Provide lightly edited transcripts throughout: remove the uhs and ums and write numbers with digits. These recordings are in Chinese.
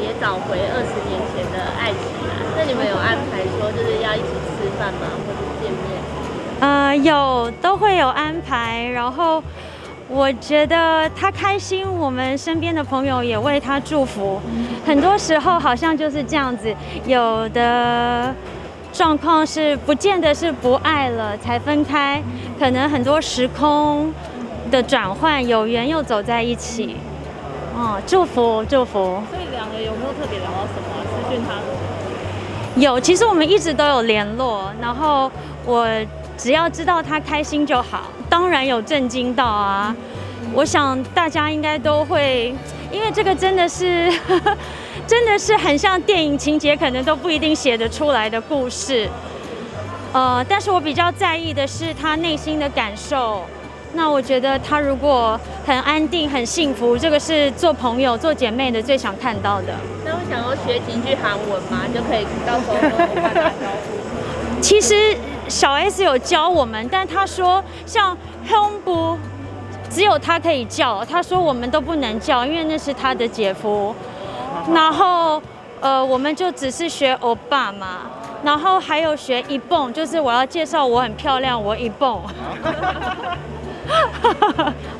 也找回20年前的爱情啊。那你们有安排说就是要一起吃饭吗，或者见面？有都会有安排，然后我觉得他开心，我们身边的朋友也为他祝福。很多时候好像就是这样子，有的状况是不见得是不爱了才分开，可能很多时空的转换，有缘又走在一起。哦，祝福祝福。所以两个有没有特别聊到什么？私讯他的？有，其实我们一直都有联络，然后我只要知道他开心就好。当然有震惊到啊，我想大家应该都会，因为这个真的是真的是很像电影情节，可能都不一定写得出来的故事。但是我比较在意的是他内心的感受。那我觉得他如果很安定、很幸福，这个是做朋友、做姐妹的最想看到的。那我想要学几句韩文嘛，就可以到时候跟他打招呼。其实小 S 有教我们，但他说像 Hyungbu 只有他可以叫，他说我们都不能叫，因为那是他的姐夫。然后我们就只是学欧巴嘛。然后还有学一蹦，就是我要介绍我很漂亮，我一蹦。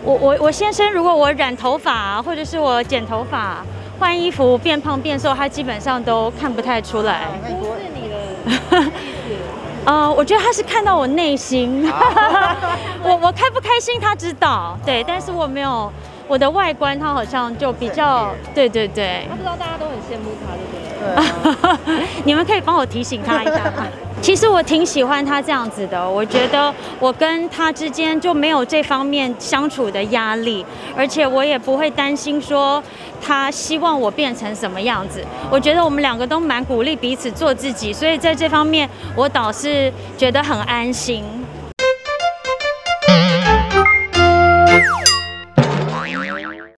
我先生，如果我染头发或者是我剪头发、换衣服、变胖变瘦，他基本上都看不太出来。不是你的。我觉得他是看到我内心，我开不开心他知道，对，但是我没有我的外观，他好像就比较，对对对。他不知道大家都很羡慕他，对不对？对。你们可以帮我提醒他一下吗？其实我挺喜欢他这样子的，我觉得我跟他之间就没有这方面相处的压力，而且我也不会担心说他希望我变成什么样子。我觉得我们两个都蛮鼓励彼此做自己，所以在这方面我倒是觉得很安心。